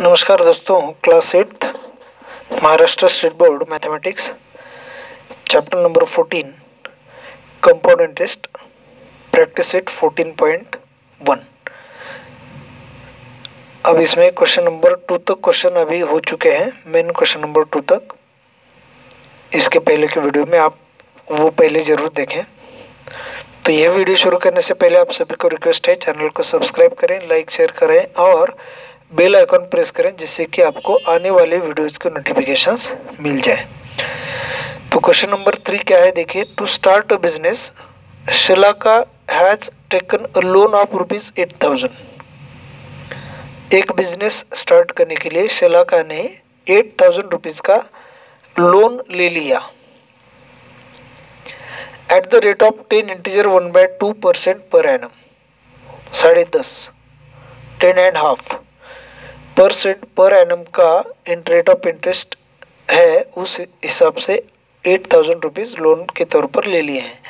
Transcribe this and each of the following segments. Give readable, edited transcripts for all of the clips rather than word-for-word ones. नमस्कार दोस्तों, class 8 Maharashtra state board mathematics chapter number 14 compound interest practice set 14.1। अब इसमें क्वेश्चन नंबर 2 तक क्वेश्चन अभी हो चुके हैं, मेन क्वेश्चन नंबर 2 तक। इसके पहले के वीडियो में आप वो पहले ज़रूर देखें। तो यह वीडियो शुरू करने से पहले आप सभी को रिक्वेस्ट है, चैनल को सब्सक्राइब करें, लाइक शेयर करें और बेल आइकॉन प्रेस करें, जिससे कि आपको आने वाले वीडियोज़ के नोटिफिकेशंस मिल जाए। तो क्वेश्चन नंबर 3 क्या है, देखिए। To start a business Shalaka has taken a loan of rupees 8,000। एक बिजनेस स्टार्ट करने के लिए शलाका ने 8,000 रुपीज़ का लोन ले लिया at the rate of 10 integer 1/2% per annum, 10.5 10.5% पर एनम का रेट ऑफ इंटरेस्ट है। उस हिसाब से 8,000 रुपीज़ लोन के तौर पर ले लिए हैं।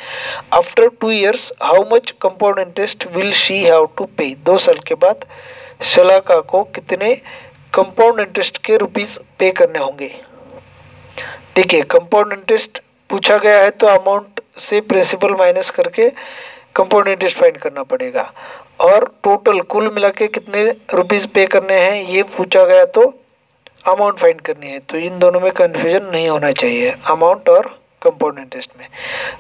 After 2 years how much compound interest will she have to pay. 2 साल के बाद शलाका को कितने कंपाउंड इंटरेस्ट के रुपीज़ पे करने होंगे। देखिए, कंपाउंड इंटरेस्ट पूछा गया है तो अमाउंट से प्रिंसिपल माइनस करके कंपाउंड इंटरेस्ट फाइंड करना पड़ेगा। और टोटल कुल मिला के कितने रुपीज़ पे करने हैं ये पूछा गया तो अमाउंट फाइंड करनी है। तो इन दोनों में कन्फ्यूजन नहीं होना चाहिए, अमाउंट और कंपाउंड इंटरेस्ट में।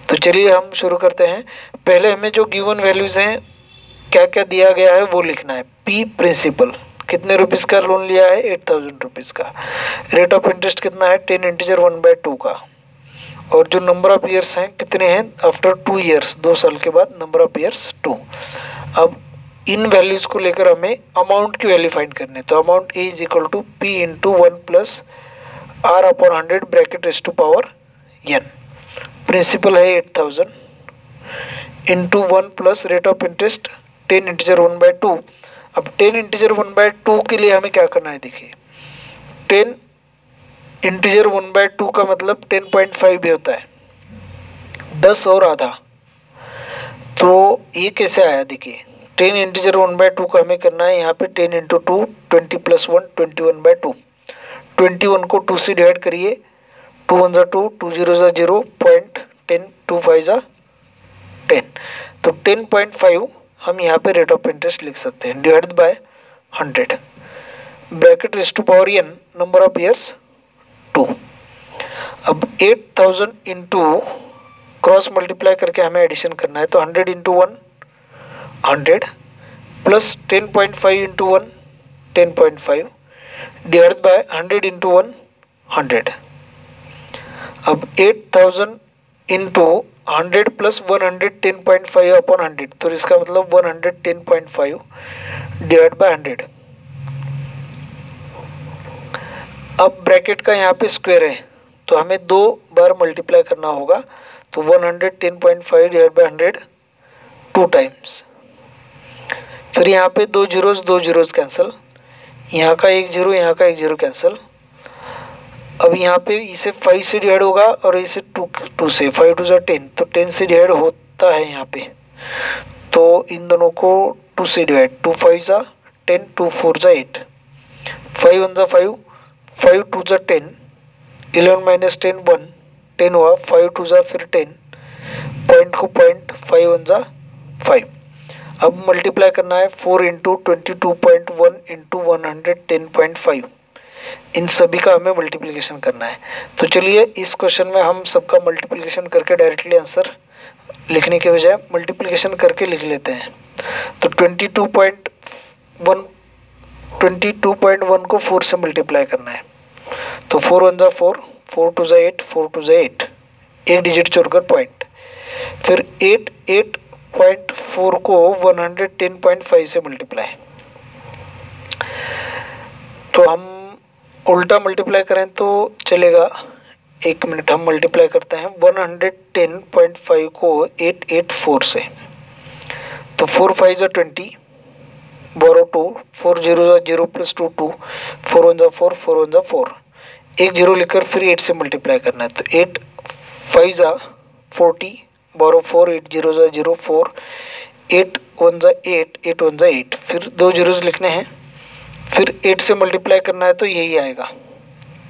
तो चलिए हम शुरू करते हैं। पहले हमें जो गिवन वैल्यूज़ हैं, क्या क्या दिया गया है वो लिखना है। पी प्रिंसिपल, कितने रुपीज़ का लोन लिया है, 8,000 रुपीज़ का। रेट ऑफ इंटरेस्ट कितना है, 10 इंटीजर 1/2 का। और जो नंबर ऑफ ईयर्स हैं कितने हैं, आफ्टर 2 ईयर्स, 2 साल के बाद, नंबर ऑफ ईयर्स 2। अब इन वैल्यूज़ को लेकर हमें अमाउंट की वैल्यू फाइंड करनी है। तो amount A = P × 1 + R/100 (r^(n)। Principal है 8,000 × 1 plus rate of interest 10 integer 1/2। अब 10 इंटीजर 1/2 के लिए हमें क्या करना है, देखिए 10 इंटीजर 1/2 का मतलब 10.5 भी होता है, 10 और आधा। तो ये कैसे आया, देखिए 10 इंटीजर 1/2 का हमें करना है, यहाँ पे 10 × 2 20 + 1 21/2। 21 को 2 से डिवाइड करिए, 2 1 2, 2 0 0 0.10, 2 5 10। तो 10.5 हम यहाँ पे रेट ऑफ इंटरेस्ट लिख सकते हैं, divide by 100 (r^(n) number of years 2। अब 8,000 इंटू क्रॉस मल्टीप्लाई करके हमें एडिशन करना है। तो 100 × 1 100 प्लस 10.5 × 1 10.5 डिवाइड बाय 100 × 1 100। अब 8,000 इंटू 100 + 100 10.5/100। तो इसका मतलब 110.5 डिवाइड बाय 100। अब ब्रैकेट का यहाँ पे स्क्वायर है तो हमें 2 बार मल्टीप्लाई करना होगा। तो 110.5 डिवाइड बाय 100 2 टाइम्स। फिर यहाँ पे 2 जीरोज़ 2 जीरोज़ कैंसिल, यहाँ का 1 जीरो, यहाँ का 1 जीरो कैंसिल। अब यहाँ पे इसे 5 से डिवाइड होगा और इसे 2 से, 5 × 2 = 10। तो 10 से डिवाइड होता है यहाँ पे, तो इन दोनों को 2 से डिवाइड, 2 5 = 10 2 4 = 8 5 1 5 5 2 = 10 11 - 10 1 10 हुआ, 5 2 फिर 10 पॉइंट को पॉइंट, 5 1 5। अब मल्टीप्लाई करना है 4 × 22.1 × 110.5, इन सभी का हमें मल्टीप्लिकेशन करना है। तो चलिए इस क्वेश्चन में हम सबका मल्टीप्लिकेशन करके डायरेक्टली आंसर लिखने के बजाय मल्टीप्लिकेशन करके लिख लेते हैं। तो 22.1 को 4 से मल्टीप्लाई करना है। तो 4 1 4 4 2 8 4 2 8 1 डिजिट छोड़कर पॉइंट। फिर 8 8.4 को 110.5 से मल्टीप्लाई। तो हम उल्टा मल्टीप्लाई करें तो चलेगा, 1 मिनट हम मल्टीप्लाई करते हैं। 110.5 को 8 8 4 से, तो 4 5 20 बोरो 2 4 0 0 प्लस 2 2 4 1 4 4 1 4 1 जीरो लिखकर फिर 8 से मल्टीप्लाई करना है। तो 8 5 40 बोरो 4 8 0 0 4 8 1 8 8 1 8 फिर 2 जीरोज़ लिखने हैं, फिर 8 से मल्टीप्लाई करना है तो यही आएगा,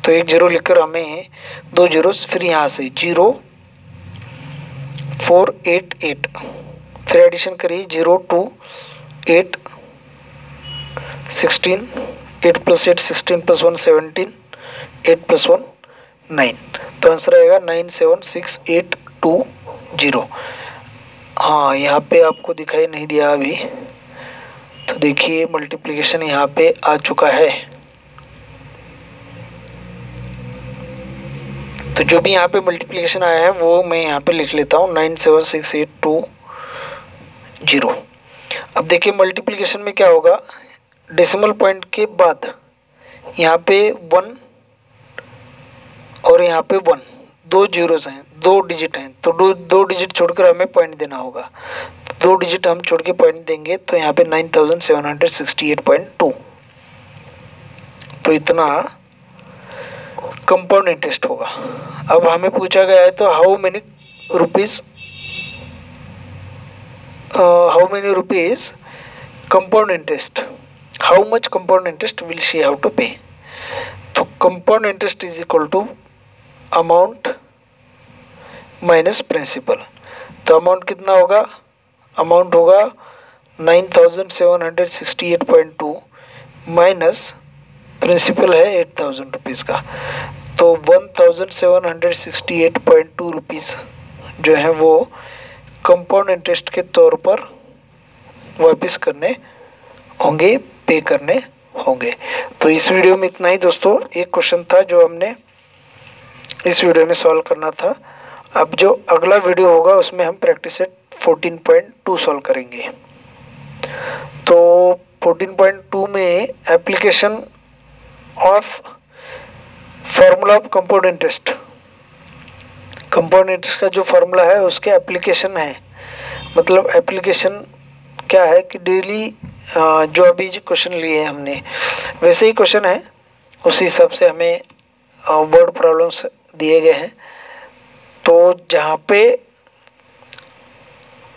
तो एक जीरो लिखकर हमें दो जीरोस, फिर यहाँ से 0488, फिर एडिशन करिए 0 2 8 16, 8 + 8 16 + 1 17, 8 + 1 9, तो आंसर आएगा 976820। हाँ, यहाँ पे आपको दिखाई नहीं दिया अभी, तो देखिए मल्टीप्लिकेशन यहाँ पे आ चुका है। तो जो भी यहाँ पे मल्टीप्लिकेशन आया है वो मैं यहाँ पे लिख लेता हूँ 976820। अब देखिए मल्टीप्लिकेशन में क्या होगा, डेसिमल पॉइंट के बाद यहाँ पे 1 और यहाँ पे 1, दो जीरोस हैं, दो डिजिट हैं, तो दो डिजिट छोड़कर हमें पॉइंट देना होगा, दो डिजिट हम छोड़ के पॉइंट देंगे, तो यहाँ पे 9768.2, तो इतना कंपाउंड इंटरेस्ट होगा। अब हमें पूछा गया है तो how many rupees compound interest, how much compound interest will she have to pay. तो compound interest is equal to amount minus principal, तो अमाउंट कितना होगा, अमाउंट होगा 9768.2 माइनस प्रिंसिपल है 8000 रुपीज़ का, तो 1768.2 रुपीज़ जो है वो कंपाउंड इंटरेस्ट के तौर पर वापस करने होंगे, पे करने होंगे। तो इस वीडियो में इतना ही दोस्तों, एक क्वेश्चन था जो हमने इस वीडियो में सॉल्व करना था। अब जो अगला वीडियो होगा उसमें हम प्रैक्टिस सेट 14.2 सॉल्व करेंगे। तो 14.2 में application of formula of compound interest, compound interest का जो फार्मूला है उसके एप्लीकेशन है, मतलब एप्लीकेशन क्या है कि डेली जो अभी क्वेश्चन लिए हैं हमने वैसे ही क्वेश्चन है, उसी हिसाब से हमें वर्ड प्रॉब्लम्स दिए गए हैं। तो जहाँ पे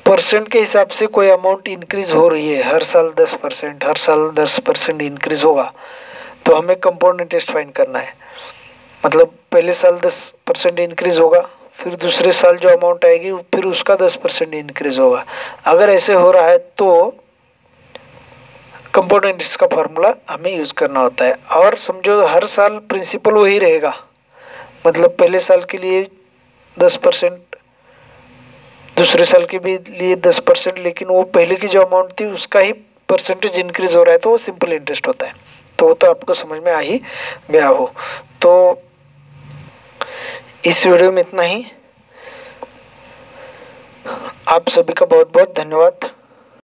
परसेंट के हिसाब से कोई अमाउंट इंक्रीज़ हो रही है, हर साल 10%, हर साल 10% इंक्रीज़ होगा, तो हमें कंपाउंड इंटरेस्ट फाइंड करना है। मतलब पहले साल 10% इंक्रीज़ होगा, फिर दूसरे साल जो अमाउंट आएगी फिर उसका 10% इंक्रीज़ होगा, अगर ऐसे हो रहा है तो कंपाउंड इंटरेस्ट का फार्मूला हमें यूज़ करना होता है। और समझो हर साल प्रिंसिपल वही रहेगा, मतलब पहले साल के लिए 10%, दूसरे साल के भी लिए 10%, लेकिन वो पहले की जो अमाउंट थी उसका ही परसेंटेज इंक्रीज़ हो रहा है, तो वो सिंपल इंटरेस्ट होता है। तो वो तो आपको समझ में आ ही गया हो। तो इस वीडियो में इतना ही, आप सभी का बहुत बहुत धन्यवाद।